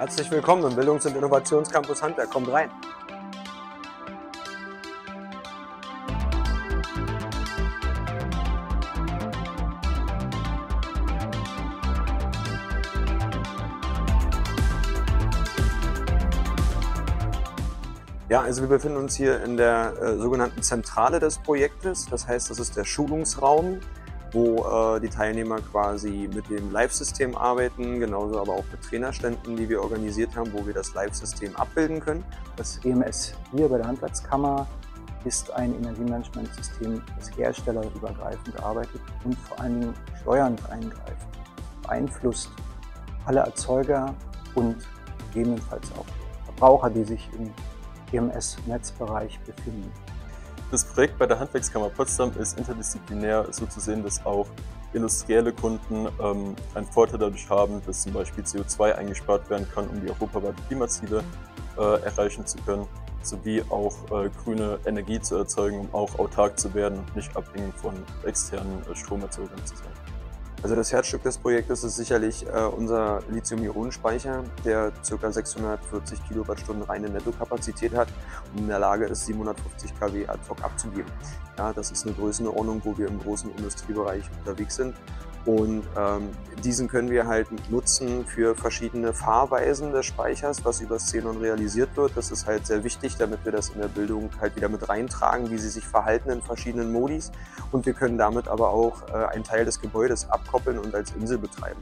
Herzlich willkommen im Bildungs- und Innovationscampus Handwerk. Kommt rein! Ja, also wir befinden uns hier in der sogenannten Zentrale des Projektes. Das heißt, das ist der Schulungsraum, wo die Teilnehmer quasi mit dem Live-System arbeiten, genauso aber auch mit Trainerständen, die wir organisiert haben, wo wir das Live-System abbilden können. Das EMS hier bei der Handwerkskammer ist ein Energiemanagementsystem, das herstellerübergreifend arbeitet und vor allen Dingen steuernd eingreift, beeinflusst alle Erzeuger und gegebenenfalls auch Verbraucher, die sich im EMS-Netzbereich befinden. Das Projekt bei der Handwerkskammer Potsdam ist interdisziplinär, so zu sehen, dass auch industrielle Kunden einen Vorteil dadurch haben, dass zum Beispiel CO2 eingespart werden kann, um die europaweiten Klimaziele erreichen zu können, sowie auch grüne Energie zu erzeugen, um auch autark zu werden, nicht abhängig von externen Stromerzeugern zu sein. Also das Herzstück des Projektes ist sicherlich unser Lithium-Ionen-Speicher, der ca. 640 Kilowattstunden reine Nettokapazität hat und in der Lage ist, 750 kW ad hoc abzugeben. Ja, das ist eine Größenordnung, wo wir im großen Industriebereich unterwegs sind. Und diesen können wir halt nutzen für verschiedene Fahrweisen des Speichers, was über Zenon realisiert wird. Das ist halt sehr wichtig, damit wir das in der Bildung halt wieder mit reintragen, wie sie sich verhalten in verschiedenen Modis. Und wir können damit aber auch einen Teil des Gebäudes abkoppeln und als Insel betreiben.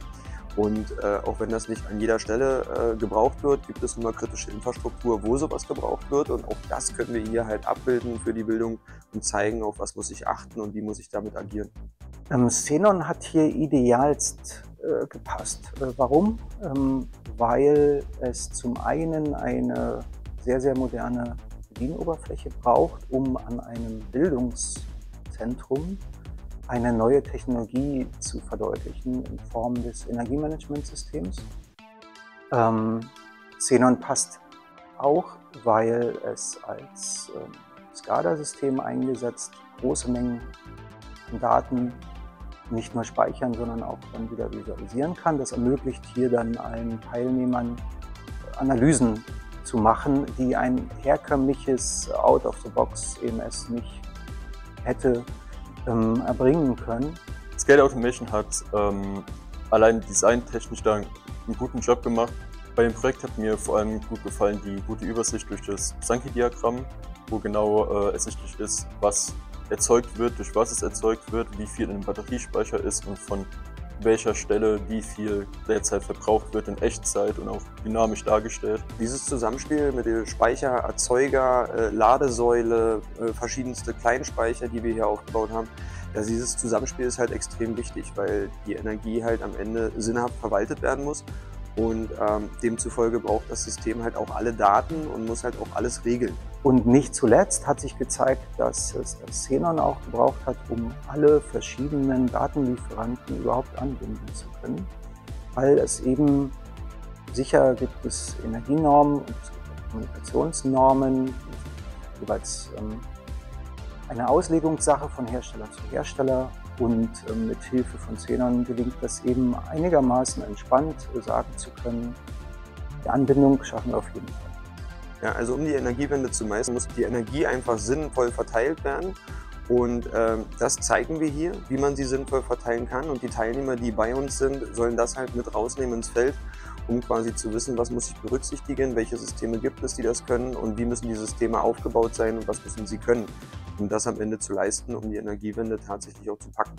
Und auch wenn das nicht an jeder Stelle gebraucht wird, gibt es immer kritische Infrastruktur, wo sowas gebraucht wird. Und auch das können wir hier halt abbilden für die Bildung und zeigen, auf was muss ich achten und wie muss ich damit agieren. Zenon hat hier idealst gepasst. Warum? Weil es zum einen eine sehr, sehr moderne Bedienoberfläche braucht, um an einem Bildungszentrum eine neue Technologie zu verdeutlichen in Form des Energiemanagementsystems. Zenon passt auch, weil es als SCADA-System eingesetzt große Mengen an Daten nicht nur speichern, sondern auch dann wieder visualisieren kann. Das ermöglicht hier dann allen Teilnehmern Analysen zu machen, die ein herkömmliches Out-of-the-Box EMS nicht hätte erbringen können. SCADA-Automation hat allein designtechnisch da einen guten Job gemacht. Bei dem Projekt hat mir vor allem gut gefallen die gute Übersicht durch das Sankey-Diagramm, wo genau ersichtlich ist, was erzeugt wird, durch was es erzeugt wird, wie viel in einem Batteriespeicher ist und von welcher Stelle wie viel derzeit verbraucht wird in Echtzeit und auch dynamisch dargestellt. Dieses Zusammenspiel mit dem Speicher, Erzeuger, Ladesäule, verschiedenste Kleinspeicher, die wir hier aufgebaut haben, also dieses Zusammenspiel ist halt extrem wichtig, weil die Energie halt am Ende sinnhaft verwaltet werden muss. Und demzufolge braucht das System halt auch alle Daten und muss halt auch alles regeln. Und nicht zuletzt hat sich gezeigt, dass es das Zenon auch gebraucht hat, um alle verschiedenen Datenlieferanten überhaupt anbinden zu können. Weil es eben sicher gibt es Energienormen und Kommunikationsnormen, jeweils eine Auslegungssache von Hersteller zu Hersteller. Und mit Hilfe von Zenon gelingt das eben einigermaßen entspannt, sagen zu können, die Anbindung schaffen wir auf jeden Fall. Ja, also um die Energiewende zu meistern, muss die Energie einfach sinnvoll verteilt werden. Und das zeigen wir hier, wie man sie sinnvoll verteilen kann. Und die Teilnehmer, die bei uns sind, sollen das halt mit rausnehmen ins Feld, um quasi zu wissen, was muss ich berücksichtigen, welche Systeme gibt es, die das können und wie müssen die Systeme aufgebaut sein und was müssen sie können, um das am Ende zu leisten, um die Energiewende tatsächlich auch zu packen.